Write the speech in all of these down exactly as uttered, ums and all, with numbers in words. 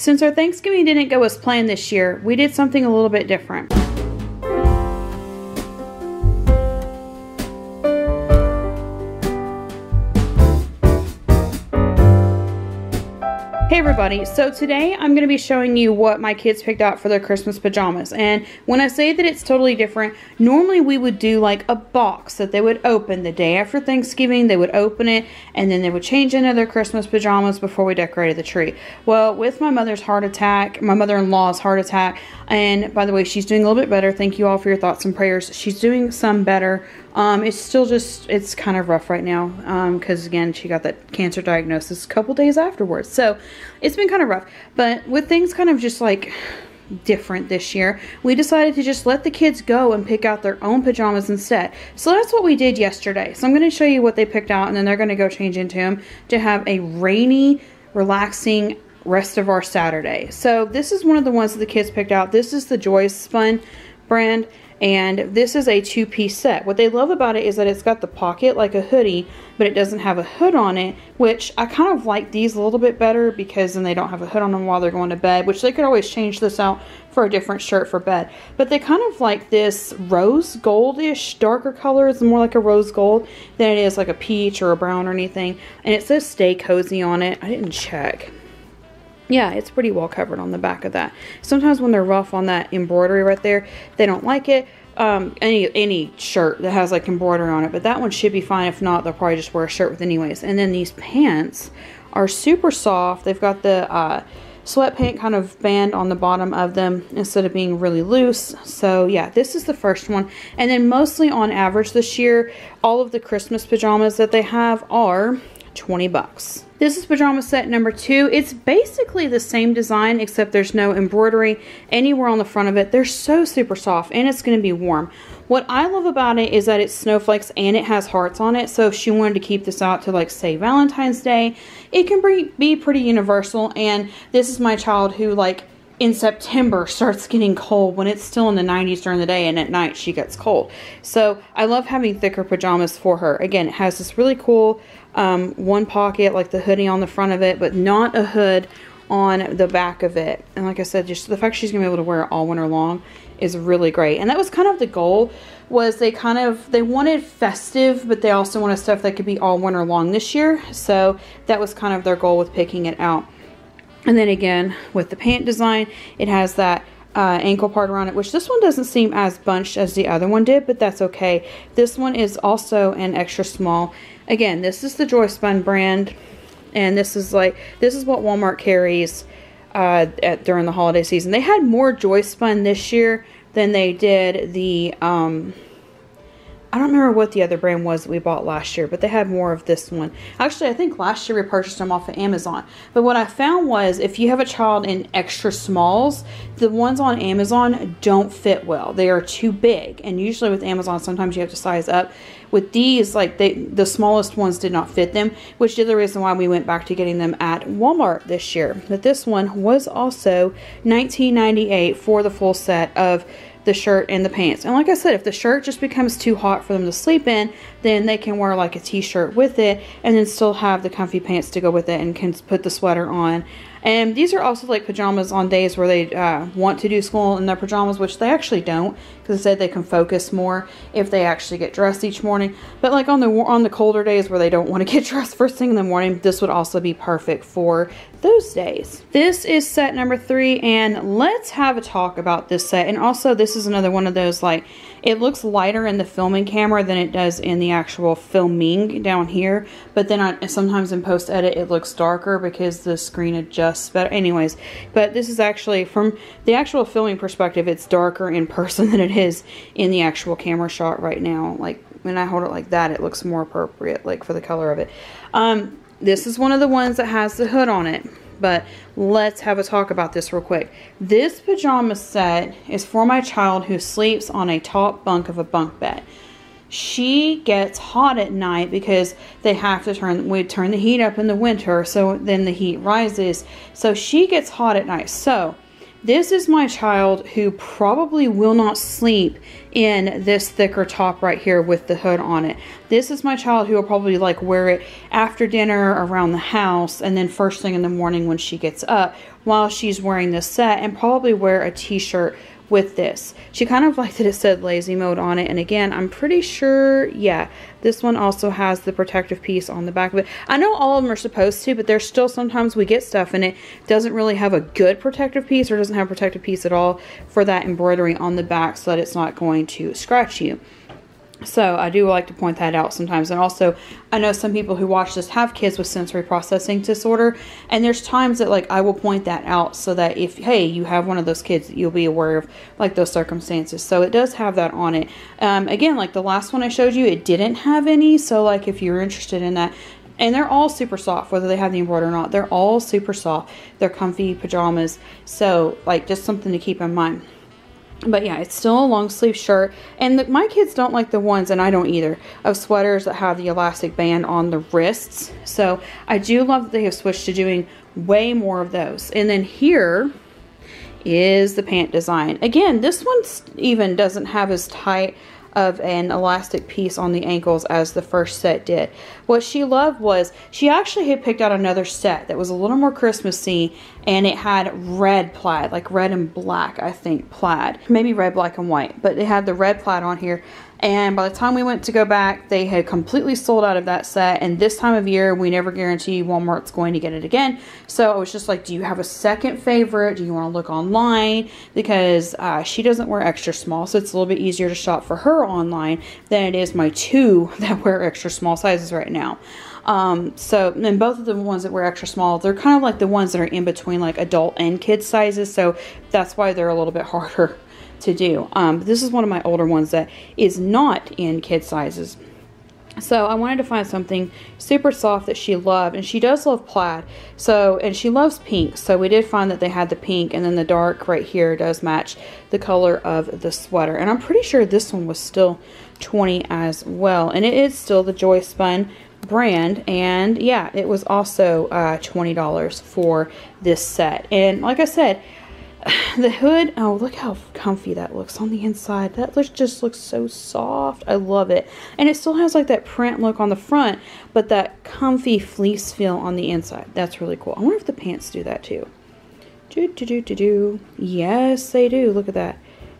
Since our Thanksgiving didn't go as planned this year, we did something a little bit different. Hey everybody, so today I'm going to be showing you what my kids picked out for their Christmas pajamas. And when I say that it's totally different, normally we would do like a box that they would open the day after Thanksgiving. They would open it and then they would change into their Christmas pajamas before we decorated the tree. Well, with my mother's heart attack, my mother-in-law's heart attack, and by the way, she's doing a little bit better. Thank you all for your thoughts and prayers. She's doing some better. Um, it's still just, it's kind of rough right now because um, again, she got that cancer diagnosis a couple days afterwards. So it's been kind of rough, but with things kind of just like different this year, we decided to just let the kids go and pick out their own pajamas instead. So that's what we did yesterday. So I'm going to show you what they picked out, and then they're going to go change into them to have a rainy, relaxing rest of our Saturday. So this is one of the ones that the kids picked out. This is the Joy's Spun brand, and this is a two-piece set. What they love about it is that it's got the pocket like a hoodie, but it doesn't have a hood on it, which I kind of like these a little bit better because then they don't have a hood on them while they're going to bed, which they could always change this out for a different shirt for bed. But they kind of like this rose goldish darker color. It's more like a rose gold than it is like a peach or a brown or anything. And it says "Stay Cozy" on it. I didn't check. Yeah, it's pretty well covered on the back of that. Sometimes when they're rough on that embroidery right there, they don't like it. Um, any any shirt that has like embroidery on it, but that one should be fine. If not, they'll probably just wear a shirt with anyways. And then these pants are super soft. They've got the uh, sweat pant kind of band on the bottom of them instead of being really loose. So yeah, this is the first one. And then mostly on average this year, all of the Christmas pajamas that they have are twenty bucks. This is pajama set number two. It's basically the same design, except there's no embroidery anywhere on the front of it. They're so super soft, and it's going to be warm. What I love about it is that it's snowflakes and it has hearts on it. So if she wanted to keep this out to, like, say Valentine's Day, it can be pretty universal. And this is my child who, like, in September starts getting cold when it's still in the nineties during the day, and at night she gets cold. So I love having thicker pajamas for her. Again, it has this really cool um, one pocket, like the hoodie on the front of it, but not a hood on the back of it. And like I said, just the fact she's gonna be able to wear it all winter long is really great. And that was kind of the goal, was they kind of, they wanted festive, but they also wanted stuff that could be all winter long this year. So that was kind of their goal with picking it out. And then again, with the pant design, it has that uh, ankle part around it, which this one doesn't seem as bunched as the other one did, but that's okay. This one is also an extra small. Again, this is the Joy Spun brand, and this is like, this is what Walmart carries uh, at, during the holiday season. They had more Joy Spun this year than they did the, um, I don't remember what the other brand was that we bought last year, but they had more of this one. Actually, I think last year we purchased them off of Amazon. But what I found was, if you have a child in extra smalls, the ones on Amazon don't fit well. They are too big. And usually with Amazon, sometimes you have to size up. With these, like they, the smallest ones did not fit them, which is the reason why we went back to getting them at Walmart this year. But this one was also nineteen ninety-eight for the full set of the shirt and the pants. And like I said, if the shirt just becomes too hot for them to sleep in, then they can wear like a t-shirt with it and then still have the comfy pants to go with it and can put the sweater on. And these are also like pajamas on days where they uh, want to do school in their pajamas, which they actually don't, because I said they can focus more if they actually get dressed each morning. But like on the on the colder days where they don't want to get dressed first thing in the morning, this would also be perfect for those days. This is set number three, and let's have a talk about this set. And also, this is another one of those, like, it looks lighter in the filming camera than it does in the actual filming down here. But then I, sometimes in post edit, it looks darker because the screen adjusts better anyways. But this is actually, from the actual filming perspective, it's darker in person than it is in the actual camera shot right now. Like when I hold it like that, it looks more appropriate, like, for the color of it. Um, this is one of the ones that has the hood on it, but let's have a talk about this real quick. This pajama set is for my child who sleeps on a top bunk of a bunk bed. She gets hot at night because they have to turn, we turn the heat up in the winter, so then the heat rises. So she gets hot at night. So This is my child who probably will not sleep in this thicker top right here with the hood on it. This is my child who will probably like wear it after dinner around the house and then first thing in the morning when she gets up while she's wearing this set, and probably wear a t-shirt with this. She kind of liked that it said lazy mode on it. And again, I'm pretty sure, yeah, this one also has the protective piece on the back of it. I know all of them are supposed to, but there's still sometimes we get stuff and it doesn't really have a good protective piece or doesn't have a protective piece at all for that embroidery on the back so that it's not going to scratch you. So I do like to point that out sometimes. And also, I know some people who watch this have kids with sensory processing disorder. And there's times that like I will point that out so that if, hey, you have one of those kids, you'll be aware of like those circumstances. So it does have that on it. Um, again, like the last one I showed you, it didn't have any. So like if you're interested in that, and they're all super soft, whether they have the embroidery or not, they're all super soft. They're comfy pajamas. So like just something to keep in mind. But yeah, it's still a long sleeve shirt, and the, my kids don't like the ones, and I don't either, of sweaters that have the elastic band on the wrists. So I do love that they have switched to doing way more of those. And then here is the pant design. Again, this one even doesn't have as tight of an elastic piece on the ankles as the first set did. What she loved was she actually had picked out another set that was a little more Christmassy, and it had red plaid, like red and black, I think plaid, maybe red, black and white, but it had the red plaid on here. And by the time we went to go back, they had completely sold out of that set. And this time of year, we never guarantee Walmart's going to get it again. So I was just like, do you have a second favorite? Do you want to look online? Because uh, she doesn't wear extra small, so it's a little bit easier to shop for her online than it is my two that wear extra small sizes right now. Um, so, and both of the ones that were extra small, they're kind of like the ones that are in between like adult and kid sizes. So that's why they're a little bit harder to do. Um, this is one of my older ones that is not in kid sizes. So I wanted to find something super soft that she loved, and she does love plaid. So, and she loves pink. So we did find that they had the pink, and then the dark right here does match the color of the sweater. And I'm pretty sure this one was still twenty as well. And it is still the Joy Spun brand, and yeah, it was also uh, twenty dollars for this set. And like I said, the hood, oh, look how comfy that looks on the inside. That looks, just looks so soft. I love it. And it still has like that print look on the front, but that comfy fleece feel on the inside. That's really cool. I wonder if the pants do that too. Do, do, do, do, do. Yes, they do. Look at that.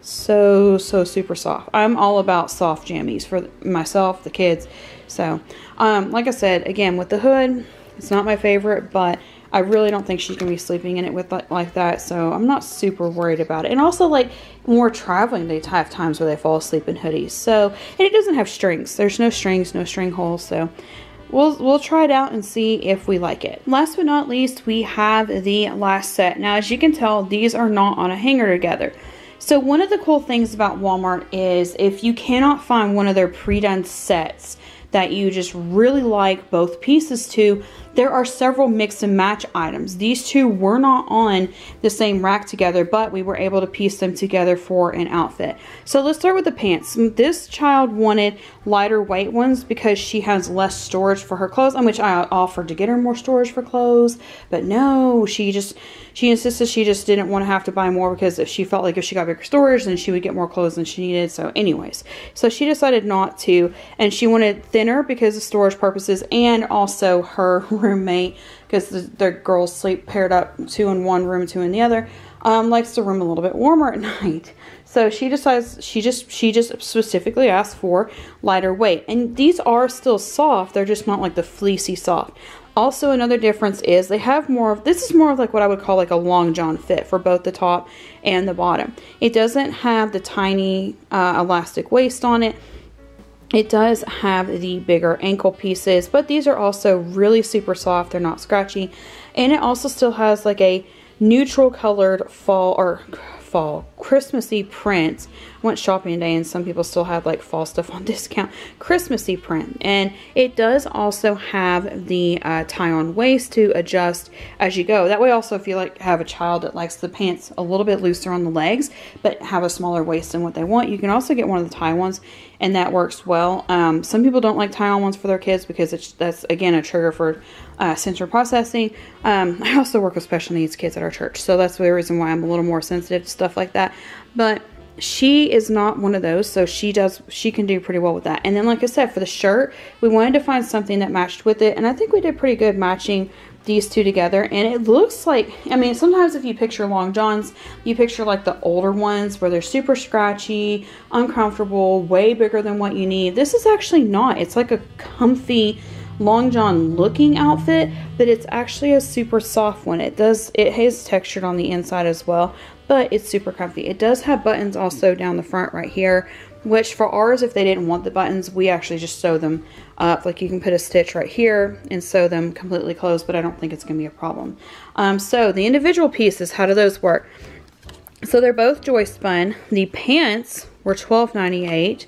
So, so super soft. I'm all about soft jammies for myself, the kids. So, um, like I said, again, with the hood, it's not my favorite, but I really don't think she's going to be sleeping in it with like that, so I'm not super worried about it. And also, like, when we're traveling, they have times where they fall asleep in hoodies. So, and it doesn't have strings. There's no strings, no string holes, so we'll, we'll try it out and see if we like it. Last but not least, we have the last set. Now, as you can tell, these are not on a hanger together. So one of the cool things about Walmart is if you cannot find one of their pre-done sets that you just really like both pieces to, there are several mix and match items. These two were not on the same rack together, but we were able to piece them together for an outfit. So let's start with the pants. This child wanted lighter weight ones because she has less storage for her clothes, on which I offered to get her more storage for clothes, but no, she just, she insisted she just didn't want to have to buy more because if she felt like if she got bigger storage, then she would get more clothes than she needed. So anyways, so she decided not to, and she wanted thinner because of storage purposes, and also her roommate, because the, the girls sleep paired up, two in one room, two in the other, um, likes the room a little bit warmer at night. So she decides, she just, she just specifically asked for lighter weight. And these are still soft, they're just not like the fleecy soft. Also, another difference is they have more of, this is more of like what I would call like a long john fit for both the top and the bottom. It doesn't have the tiny uh, elastic waist on it. It does have the bigger ankle pieces, but these are also really super soft. They're not scratchy. And it also still has like a neutral colored fall or fall Christmassy print. I went shopping today and some people still have like fall stuff on discount. Christmassy print. And it does also have the uh, tie-on waist to adjust as you go. That way also if you like have a child that likes the pants a little bit looser on the legs, but have a smaller waist than what they want, you can also get one of the tie ones and that works well. Um, some people don't like tie-on ones for their kids because it's, that's, again, a trigger for uh, sensory processing. Um, I also work with special needs kids at our church, so that's the reason why I'm a little more sensitive to stuff like that. But she is not one of those, so she does she can do pretty well with that. And then, like I said, for the shirt, we wanted to find something that matched with it, and I think we did pretty good matching these two together. And it looks like, I mean, sometimes if you picture long johns, you picture like the older ones where they're super scratchy, uncomfortable, way bigger than what you need. This is actually not. It's like a comfy long john looking outfit, but it's actually a super soft one. It does, it has textured on the inside as well, but it's super comfy. It does have buttons also down the front right here, which for ours, if they didn't want the buttons, we actually just sew them up. Like, you can put a stitch right here and sew them completely closed, but I don't think it's gonna be a problem. Um, so the individual pieces, how do those work? So they're both joy spun. The pants were twelve ninety-eight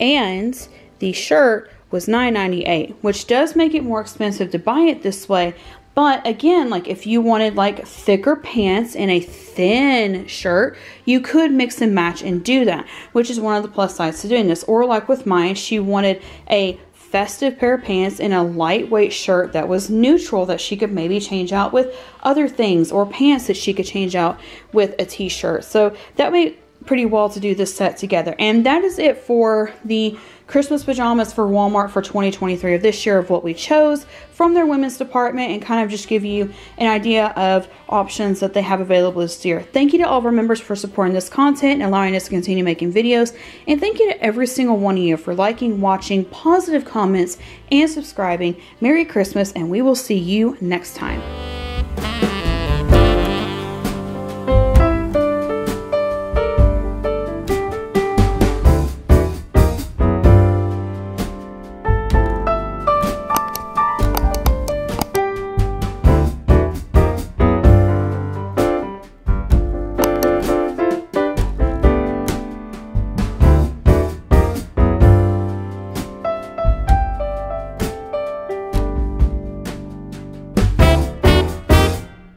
and the shirt was nine ninety-eight, which does make it more expensive to buy it this way. But again, like if you wanted like thicker pants and a thin shirt, you could mix and match and do that, which is one of the plus sides to doing this. Or like with mine, she wanted a festive pair of pants and a lightweight shirt that was neutral that she could maybe change out with other things, or pants that she could change out with a t-shirt. So that made pretty well to do this set together. And that is it for the Christmas pajamas for Walmart for twenty twenty-three of this year, of what we chose from their women's department, and kind of just give you an idea of options that they have available this year. Thank you to all of our members for supporting this content and allowing us to continue making videos. And thank you to every single one of you for liking, watching, positive comments, and subscribing. Merry Christmas, and we will see you next time.